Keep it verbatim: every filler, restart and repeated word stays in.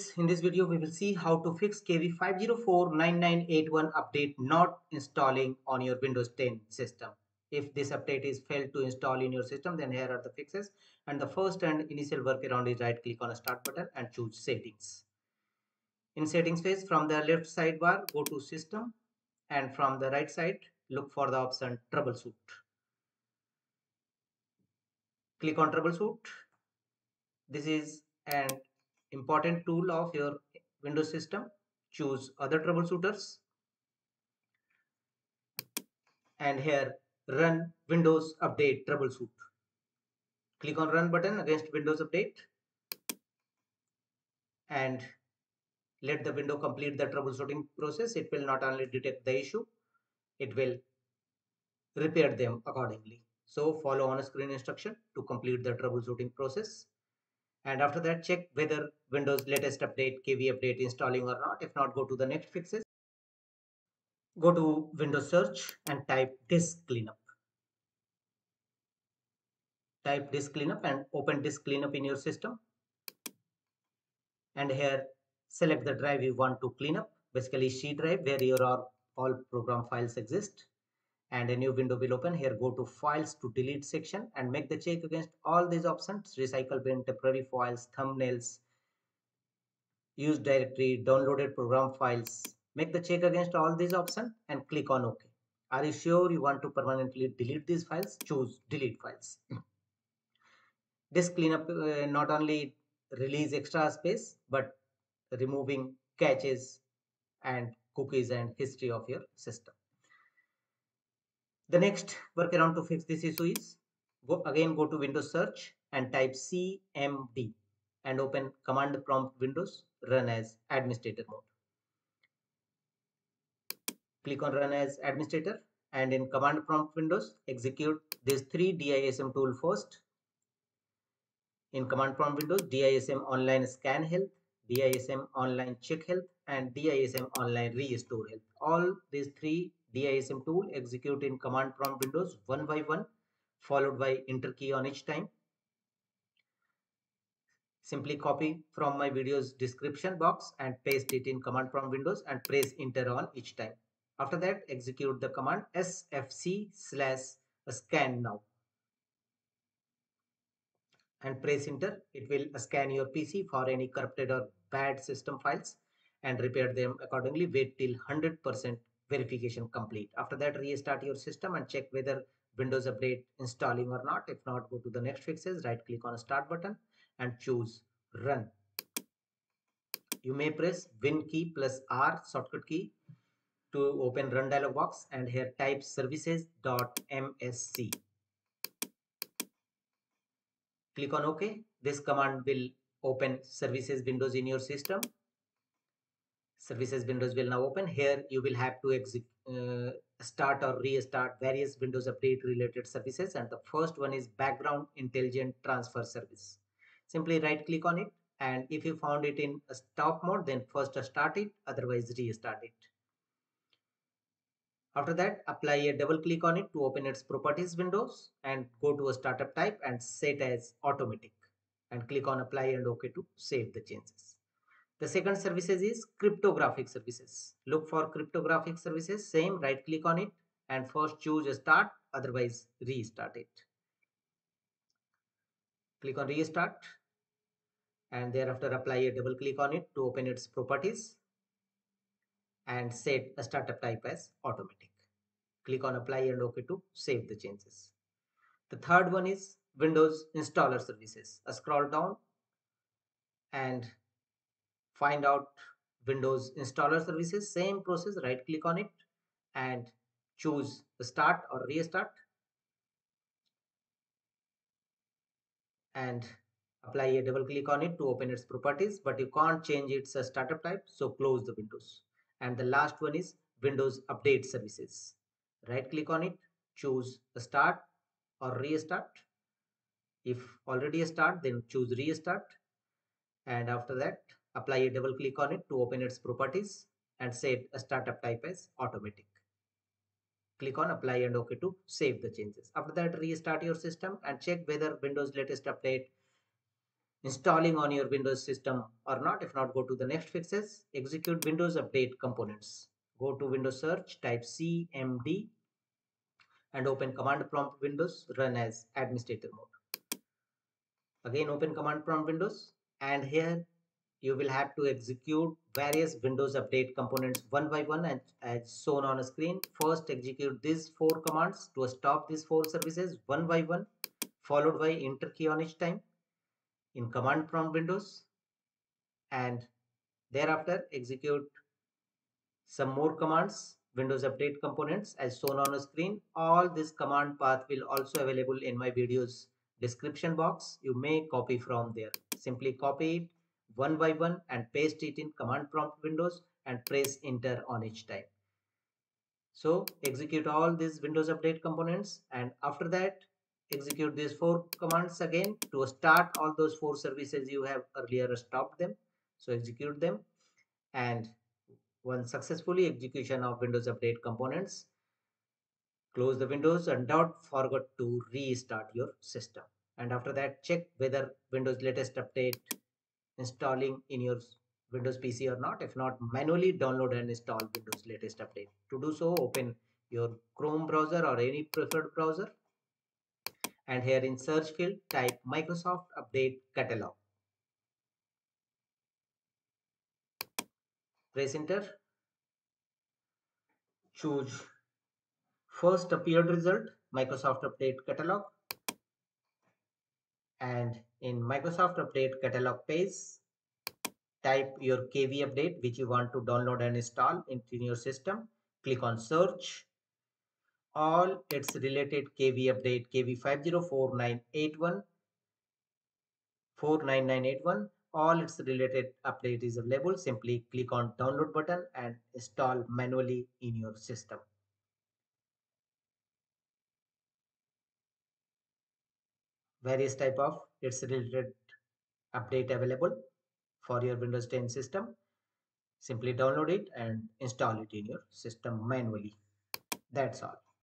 guys, in this video we will see how to fix K B five zero four nine nine eight one update not installing on your Windows ten system. If this update is failed to install in your system, then here are the fixes. And the first and initial workaround is right click on a start button and choose settings. In settings phase, from the left sidebar go to system, and from the right side look for the option troubleshoot. Click on troubleshoot. This is an important tool of your Windows system. Choose other troubleshooters and here run Windows update troubleshoot. Click on run button against Windows update and let the window complete the troubleshooting process. It will not only detect the issue, it will repair them accordingly. So follow on screen instruction to complete the troubleshooting process. And after that, check whether Windows latest update, K V update, installing or not. If not, go to the next fixes. Go to Windows search and type disk cleanup. Type disk cleanup and open disk cleanup in your system. And here, select the drive you want to clean up. Basically, C drive where your all program files exist. And a new window will open. Here go to files to delete section and make the check against all these options: recycle bin, temporary files, thumbnails, used directory, downloaded program files. Make the check against all these options and click on OK. Are you sure you want to permanently delete these files? Choose delete files. Disk cleanup uh, not only release extra space but removing caches and cookies and history of your system. The next workaround to fix this issue is go again go to Windows search and type C M D and open command prompt Windows, run as administrator mode. Click on run as administrator and in command prompt Windows execute these three D I S M tool first. In command prompt Windows, D I S M online scan health, D I S M online check health and D I S M online restore health. All these three D I S M tool execute in command prompt Windows one by one, followed by enter key on each time. Simply copy from my video's description box and paste it in command prompt Windows and press enter on each time. After that, execute the command sfc slash scan now and press enter. It will scan your P C for any corrupted or bad system files and repair them accordingly. Wait till one hundred percent verification complete. After that, restart your system and check whether Windows update installing or not. If not, go to the next fixes, right click on start button and choose run. You may press win key plus R shortcut key to open run dialog box and here type services dot M S C. Click on OK. This command will open services windows in your system. Services windows will now open. Here you will have to exit, uh, start or restart various Windows update related services, and the first one is background intelligent transfer service. Simply right click on it and if you found it in a stop mode, then first start it, otherwise restart it. After that, apply a double click on it to open its properties windows and go to a startup type and set as automatic and click on apply and OK to save the changes. The second services is cryptographic services. Look for cryptographic services, same, right click on it and first choose start, otherwise restart it. Click on restart and thereafter apply a double click on it to open its properties and set a startup type as automatic. Click on apply and OK to save the changes. The third one is Windows installer services. A scroll down and find out Windows installer services, same process, right click on it and choose start or restart and apply a double click on it to open its properties, but you can't change its startup type, so close the windows. And the last one is Windows update services. Right click on it, choose start or restart. If already a start, then choose restart and after that apply a double click on it to open its properties and set a startup type as automatic. Click on apply and OK to save the changes. After that, restart your system and check whether Windows latest update installing on your Windows system or not. If not, go to the next fixes, execute Windows update components. Go to Windows search, type C M D and open command prompt Windows, run as administrator mode. Again, open command prompt Windows, and here you will have to execute various Windows update components one by one and as shown on a screen. First, execute these four commands to stop these four services one by one, followed by enter key on each time in command prompt Windows, and thereafter execute some more commands, Windows update components as shown on a screen. All this command path will also available in my video's description box. You may copy from there. Simply copy it one by one and paste it in command prompt Windows and press enter on each time. So execute all these Windows update components, and after that execute these four commands again to start all those four services you have earlier stopped them. So execute them, and once successfully execution of Windows update components, close the windows and don't forget to restart your system. And after that, check whether Windows latest update installing in your Windows P C or not. If not, manually download and install Windows latest update. To do so, open your Chrome browser or any preferred browser, and here in search field type Microsoft Update Catalog. Press enter. Choose first appeared result, Microsoft Update Catalog, and in Microsoft Update Catalog page, type your K V update which you want to download and install into your system. Click on search. All its related K V update K B five zero four nine eight one, four nine nine eight one, all its related update is available. Simply click on download button and install manually in your system. Various type of its related update available for your Windows ten system. Simply download it and install it in your system manually. That's all.